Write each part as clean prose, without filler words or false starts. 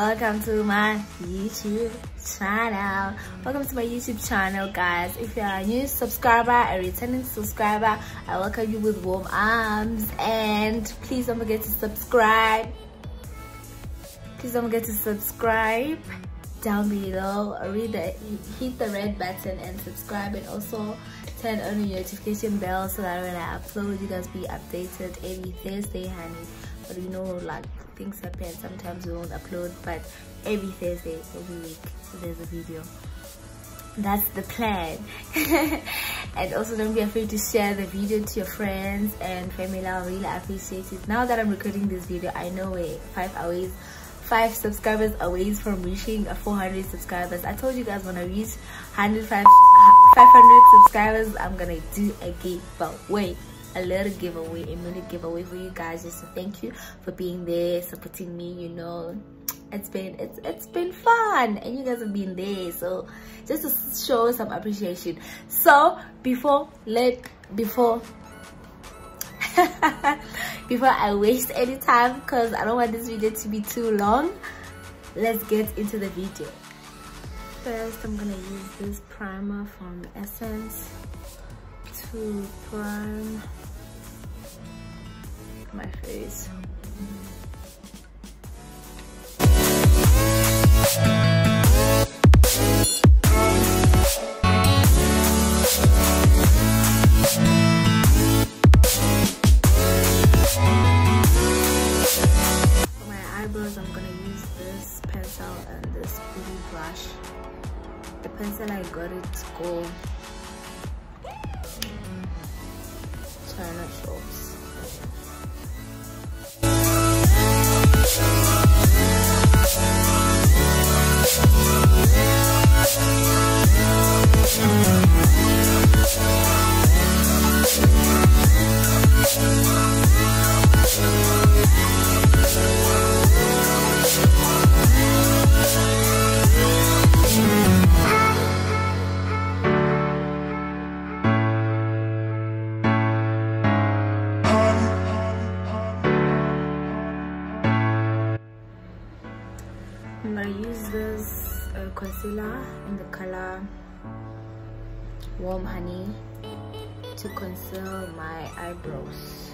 Welcome to my YouTube channel. Welcome to my YouTube channel, guys. If you are a new subscriber, a returning subscriber, I welcome you with warm arms. And please don't forget to subscribe. Please don't forget to subscribe down below. Hit the red button and subscribe, and also turn on your notification bell so that when I upload, you guys be updated every Thursday, honey. But you know, like, things happen, sometimes we won't upload, but every Thursday, every week, there's a video. That's the plan. And also don't be afraid to share the video to your friends and family. I really appreciate it. Now that I'm recording this video, I know we're five subscribers away from reaching 400 subscribers. I told you guys when I reach 500 subscribers, I'm gonna do a giveaway. A little giveaway, a mini giveaway for you guys, just to thank you for being there, supporting me. You know, it's been fun, and you guys have been there, so just to show some appreciation. So before I waste any time, because I don't want this video to be too long, let's get into the video. First, I'm gonna use this primer from Essence to prime my face. For my eyebrows, I'm gonna use this pencil and this blue brush. The pencil I got, it's gold. I'm gonna use this concealer in the color Warm Honey to conceal my eyebrows.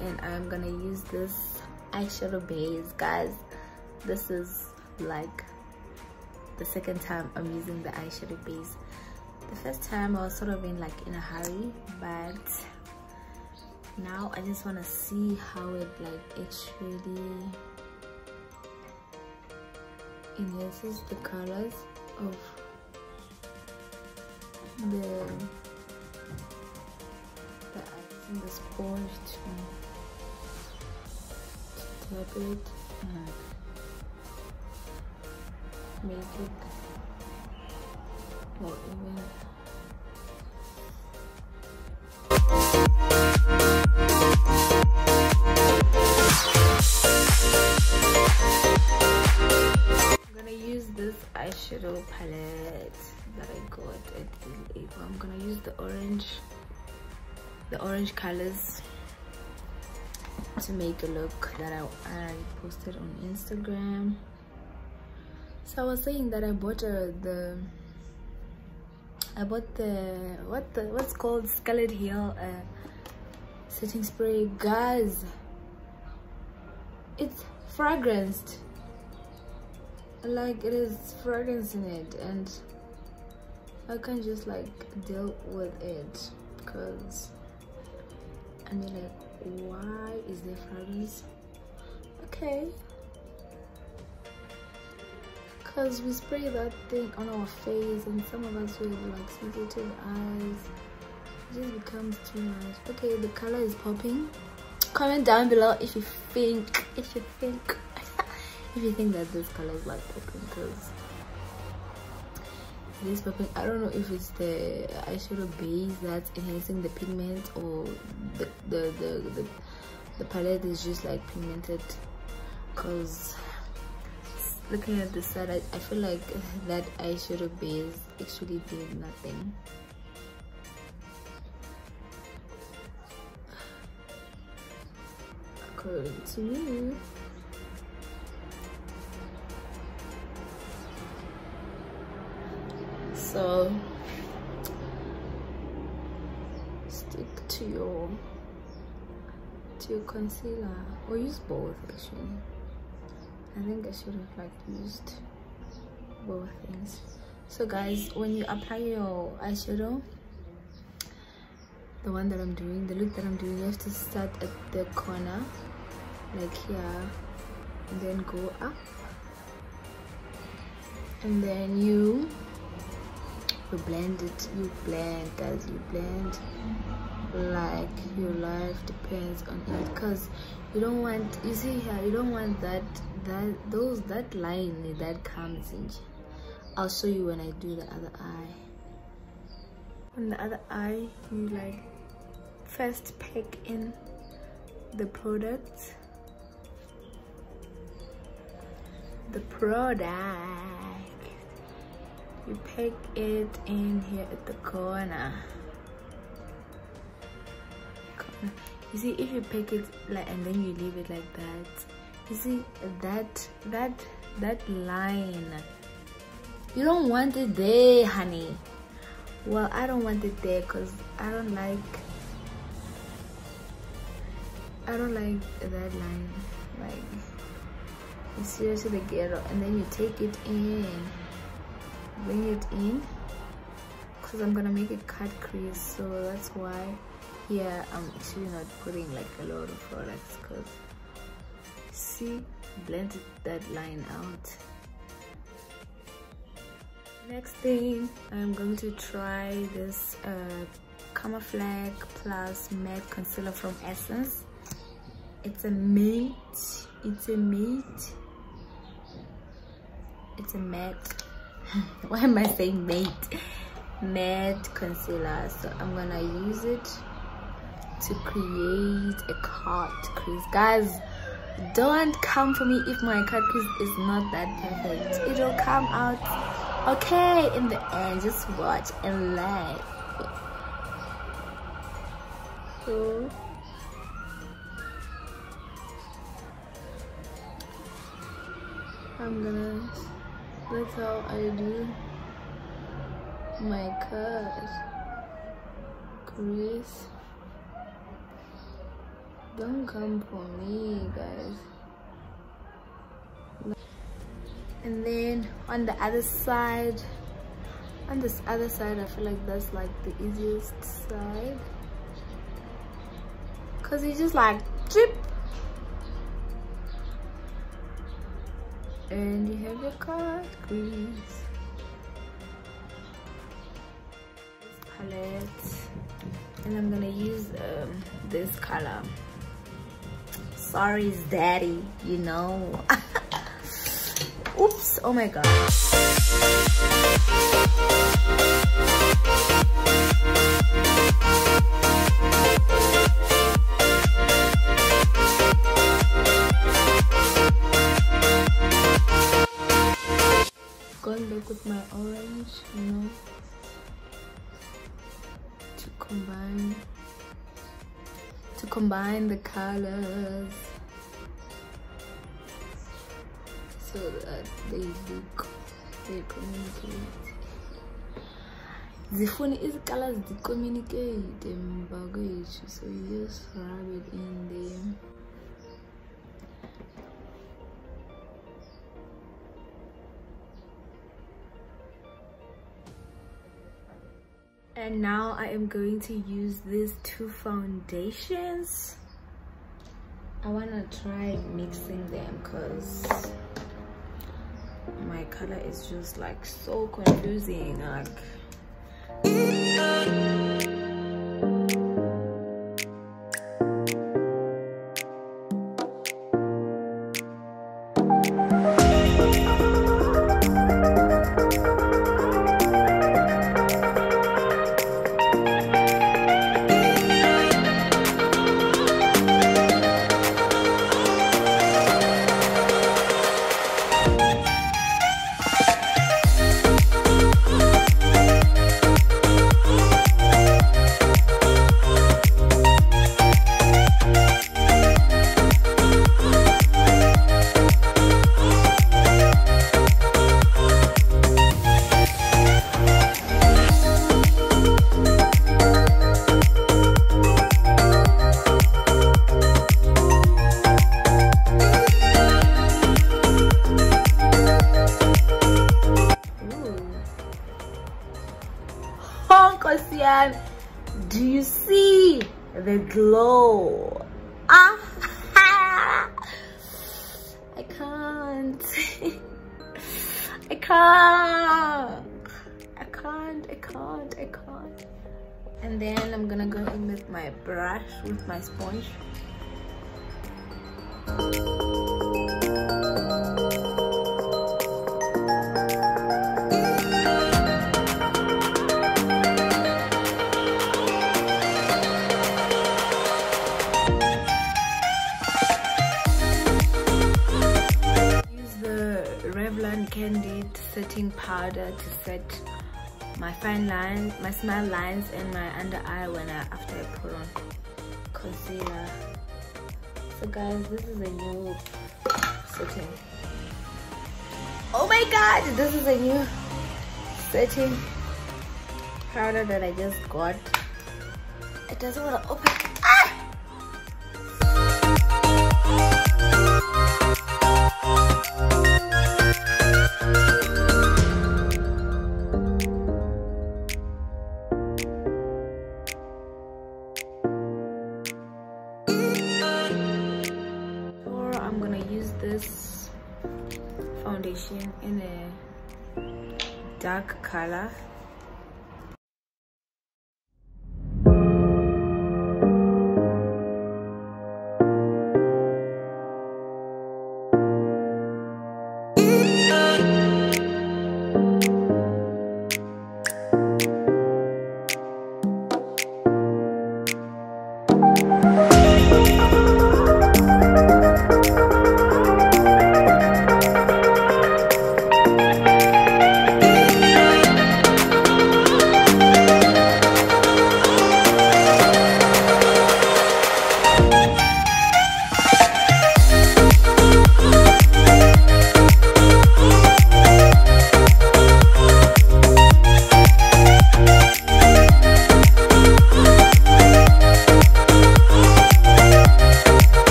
And I'm gonna use this eyeshadow base, guys. This is like the second time I'm using the eyeshadow base. The first time I was sort of in a hurry, but now I just want to see how it actually. And this is the colors of the and the sponge to tap it and make it more even. I'm gonna use this eyeshadow palette that I got at the April. I'm gonna use the orange colors to make a look that I posted on Instagram. So I was saying that I bought what's called Scarlet Hill setting spray, guys. It's fragranced, like it is fragrance in it, and I can't just deal with it because and they're like, why is there fragrance? Okay, because we spray that thing on our face, and some of us will have sensitive eyes. It just becomes too much. Okay, the color is popping. Comment down below if you think, if you think that this color is like popping, because it is popping. I don't know if it's the eyeshadow base that's enhancing the pigment, or the palette is just like pigmented, because looking at the side, I feel like that eyeshadow base actually did nothing. According to me. So stick to your concealer, or use both actually. I think I should have like used both things. So guys, when you apply your eyeshadow, the one that I'm doing, the look that I'm doing, you have to start at the corner, like here, and then go up, and then you blend it, you blend like your life depends on it, because you don't want, you see here, you don't want that line that comes in. I'll show you when I do the other eye. On the other eye, you like first pack in the product, you pack it in here at the corner. You see, if you pack it like, and then you leave it like that, you see that line, you don't want it there, honey. Well, I don't want it there, because I don't like that line. Like, it's seriously the ghetto. And then you take it in, bring it in, because I'm gonna make a cut crease, so that's why. Yeah, I'm actually not putting like a lot of products, because see, blended that line out. Next thing, I'm going to try this Camouflage Plus Matte Concealer from Essence. It's a matte why am I saying matte? Matte concealer. So I'm gonna use it to create a cut crease. Guys, don't come for me if my cut crease is not that perfect. It'll come out okay in the end. Just watch and laugh. So that's how I do my cut crease. Don't come for me, guys. And then on the other side, I feel like that's like the easiest side, because you just like drip and you have your cut crease. This palette, and I'm gonna use this color, Ari's Daddy, you know. Oops, oh my god. Going back with my orange, you know, to combine the colors, so that they communicate. The phone is colors, they communicate in baggage, so you just rub it in there. And now I am going to use these two foundations. I want to try mixing them, because my color is just like so confusing. Kosian, do you see the glow? I can't. I can't. And then I'm gonna go in with my brush, with my sponge. Setting powder to set my fine lines, my smile lines, and my under eye when after I put on concealer. So guys, this is a new setting. Oh my god, this is a new setting powder that I just got. It doesn't want to open. In a dark color.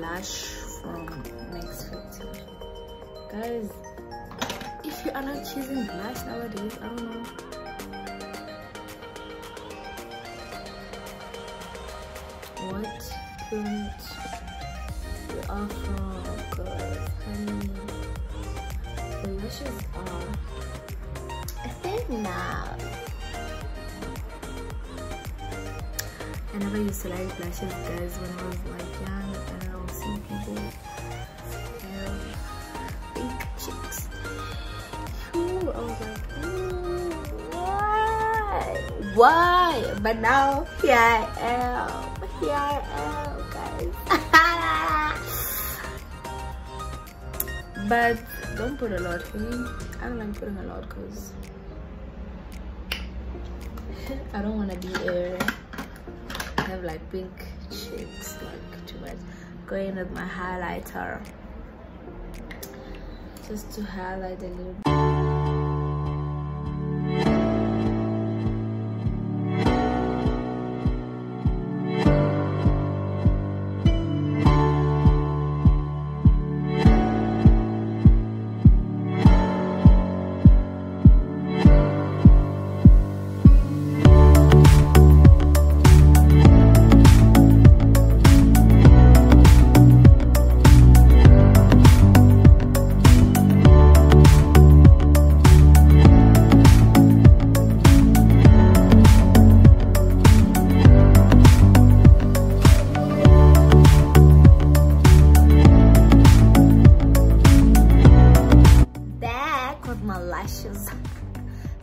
Blush from Next Factor. Guys, if you are not choosing blush nowadays, I don't know. What planet we are from, guys, honey. The lashes are a thing now. whenever I used to like flashes, guys, when I was like young, and I was seeing people have big cheeks. Ooh, I was like, why? Why? But now here I am. Here I am, guys. But don't put a lot for me. I don't like putting a lot because I don't want to be a have like pink cheeks like too much. Going with my highlighter just to highlight a little bit.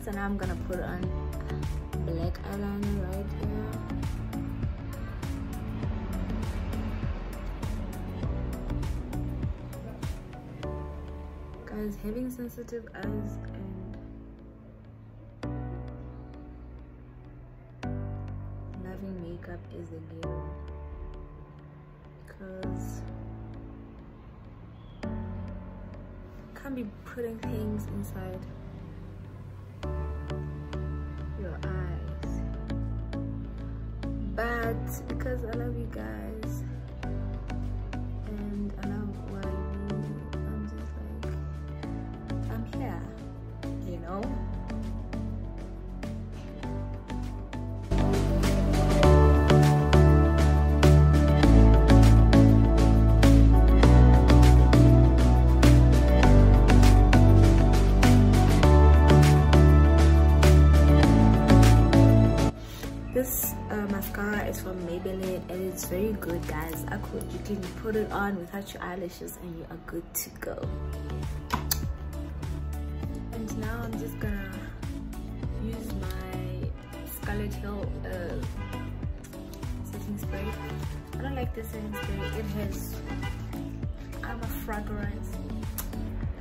So now I'm gonna put on black eyeliner right here. Guys, having sensitive eyes and loving makeup is a game, because you can't be putting things inside your eyes. But because I love you guys and I love what I do, I'm just like, I'm here, you know. It's from Maybelline and it's very good, guys. You can put it on without your eyelashes and you are good to go. And now I'm just gonna use my Scarlet Hill setting spray. I don't like this setting spray. It has fragrance.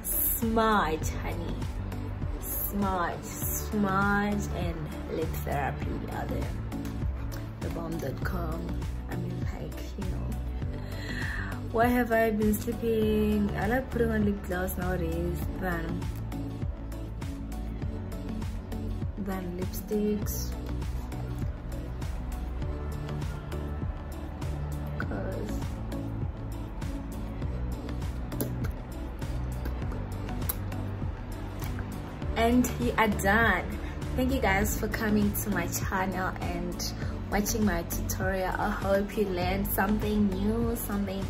Smudge, honey. Smudge, smudge, and lip therapy are there. Bomb.com. I mean, like, you know, why have I been sleeping? I like putting on lip gloss nowadays than lipsticks, because and you are done. Thank you guys for coming to my channel and watching my tutorial. I hope you learned something new, something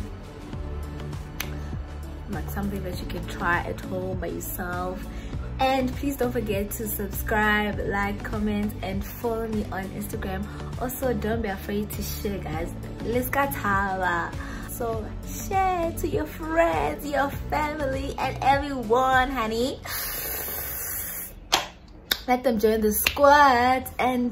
like something that you can try at home by yourself. And please don't forget to subscribe, like, comment, and follow me on Instagram. Also, don't be afraid to share, guys. Let's get hava. So share to your friends, your family, and everyone, honey. Let them join the squad and